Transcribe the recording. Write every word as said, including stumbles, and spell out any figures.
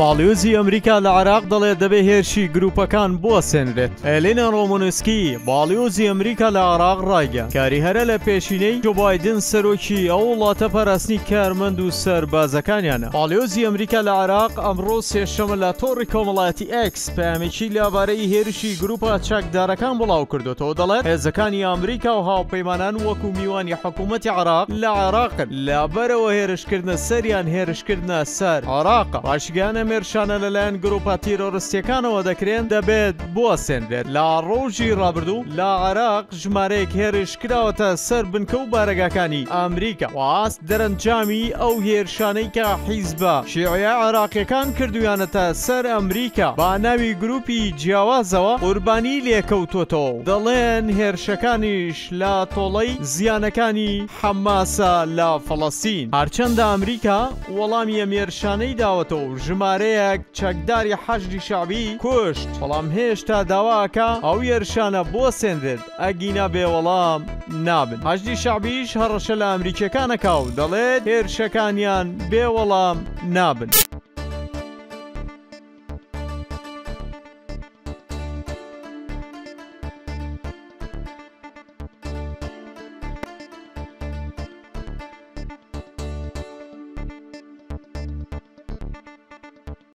باڵیۆزی ئەمریکا لە عێراق دەڵێت دەبێ هێرشی گروپەکان بوەسێنرێت. ئێلێنا ڕۆمۆنسکی باڵیۆزی ئەمریکا لە عێراق ڕایگەاند کاریهەرە لە پێشینەی جۆ بایدن سەرۆکی ئەو وڵاتە پاراستنی کارمەند و سەربازەکانیانە. باڵیۆزی ئەمریکا لە عێراق ئەمڕۆ سێشەمە لە تۆڕی کۆمەڵایەتی ئێکس پەیامێکی لەبارەی هێرشی گروپە چاکدارەکان بڵاو کردوەوە. دەڵێت هێزەکانی ئەمریکا و هاوپەیمانان وەکو میوانی حکوومەتی عێراق لە عێراقن لەبەرەوە هێرشکردنە سەریان هێرشکردنە سەر عێراق. ڕاشگانە مێرشانە لەلایەن گرۆپە تیرۆریستیەکانەوە دەکرێن دەبێت بوەسێنرێت. لە ڕۆژی ڕابردوو لە عێراق ژمارەیەک هێرشکراوەتە سەر بنکە و بارەگاکانی ئەمریکا واست دەرەنجامی ئەو هێرشانەی کە حیزبە شیعە عێراقیەکان کردویانەتە سەر ئەمریکا با ناوی گروپی جیاوازەوە قوربانی لێکەوتوتەوە. دەڵێن هێرشەکانیش لە تۆڵەی زیانەکانی حەماسە لە فەڵەستین. هەرچەندە ئەمریکا وەڵامیە مێرشانەی داوەتەوە و ژمارەیەک چەکداری حەشدی شەعبی کوشت، بەڵام هێشتا داواکە ئەو هێرشانە بوەسێنرێت ئەگینە بێوەڵام نابن. حەشدی شەعبیش هەڕەشە لە ئەمریکیەکانەکاو دەڵێت هێرشەکانیان بێوەڵام نابن.